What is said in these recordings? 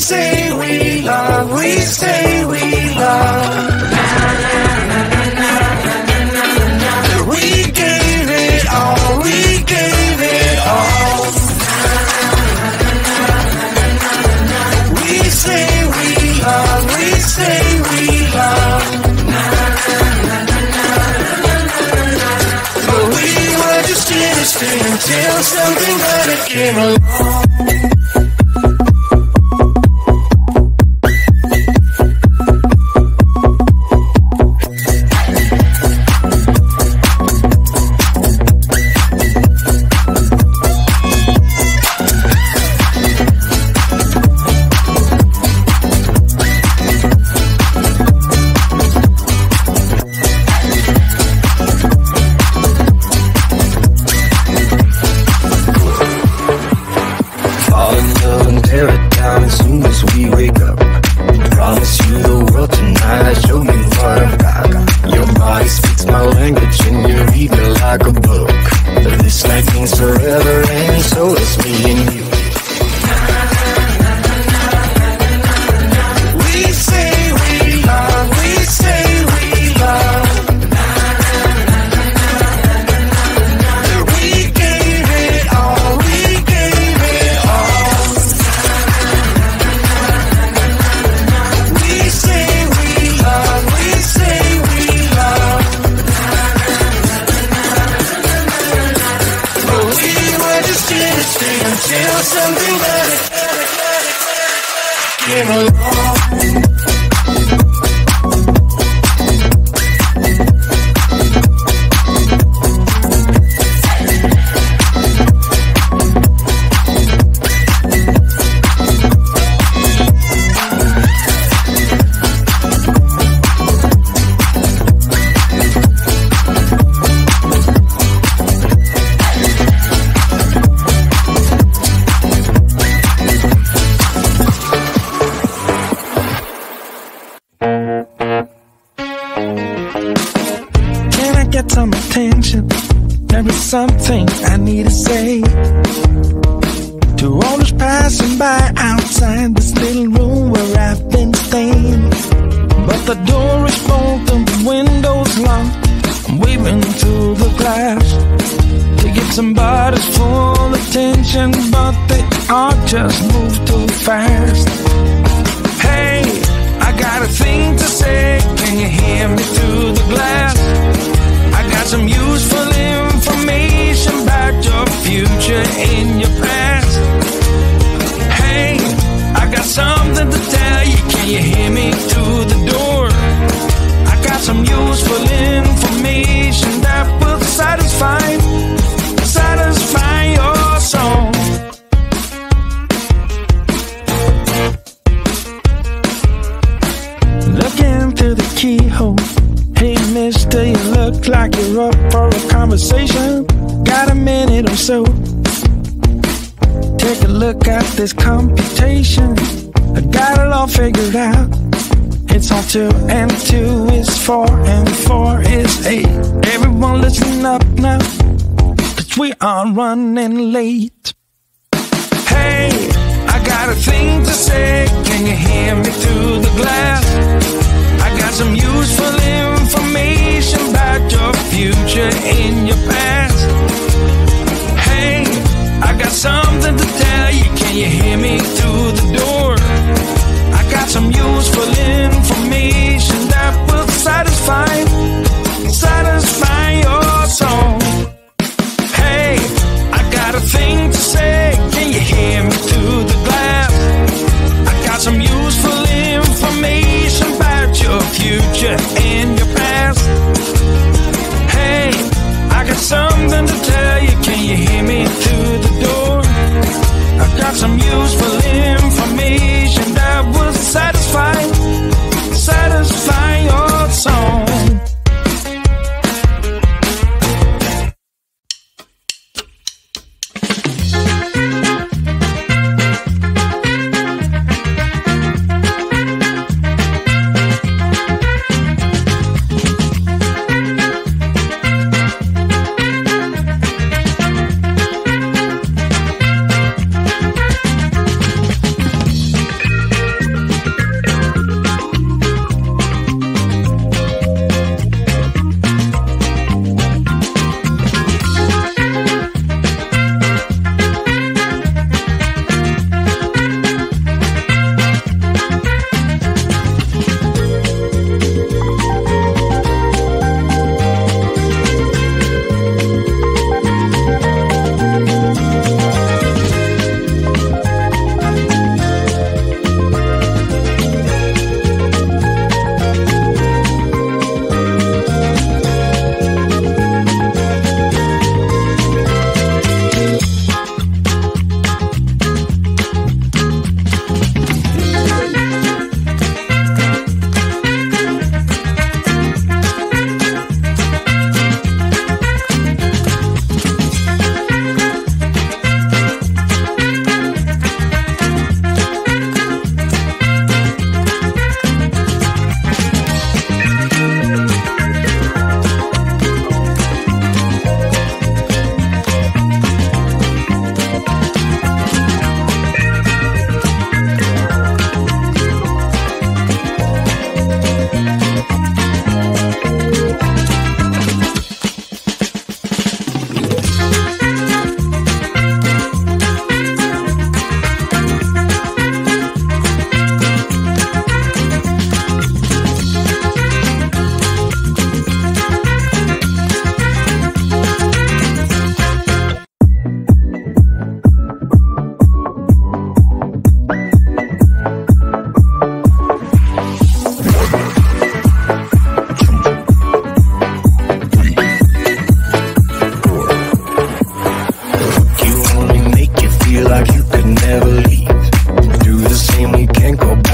say we love, we say we love. Until something better came along. Some useful information.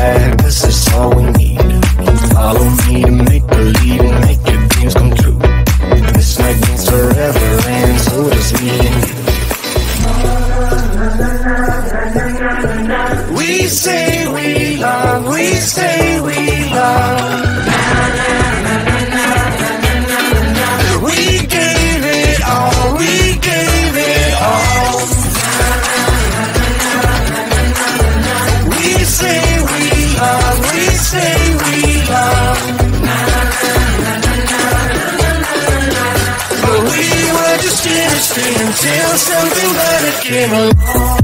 bad, this is all we need. Follow me to make believe and make your dreams come true. This night means forever and so does me and you. We say we love, we say we love. Until something better came along.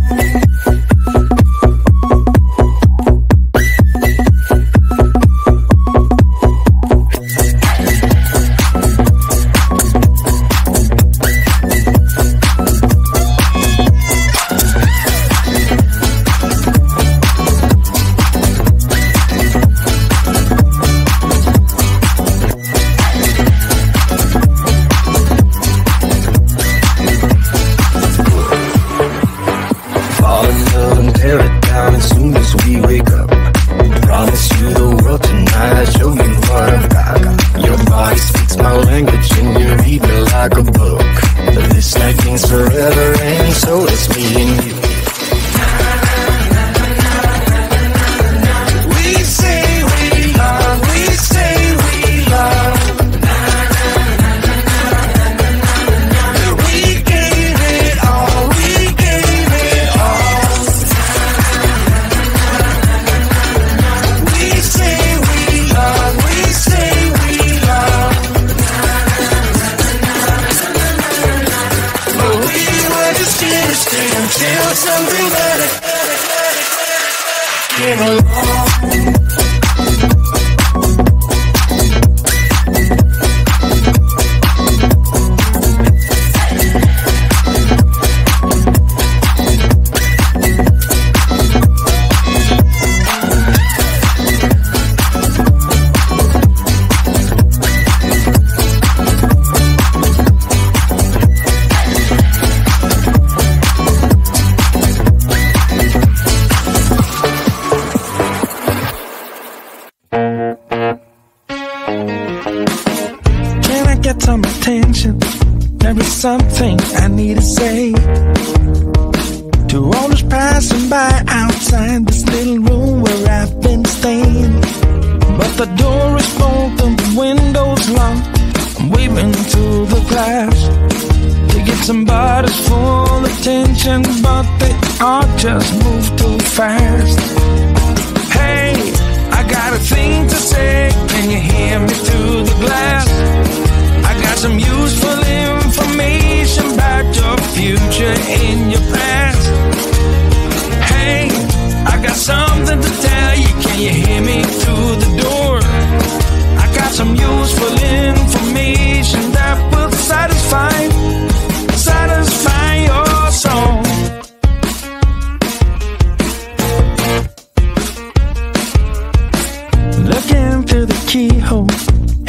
Keyhole.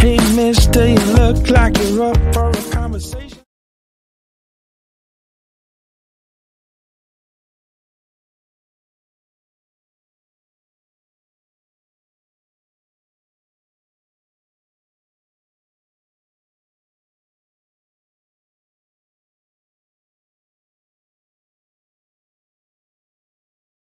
Hey mister, you look like you're up for a conversation.